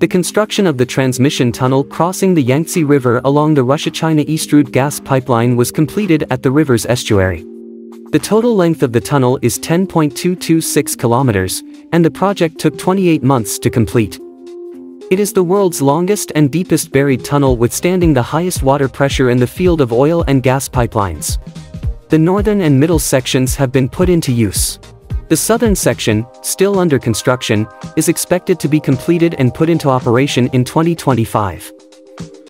The construction of the transmission tunnel crossing the Yangtze River along the Russia-China East Route Gas Pipeline was completed at the river's estuary. The total length of the tunnel is 10.226 kilometers, and the project took 28 months to complete. It is the world's longest and deepest buried tunnel, withstanding the highest water pressure in the field of oil and gas pipelines. The northern and middle sections have been put into use. The southern section, still under construction, is expected to be completed and put into operation in 2025.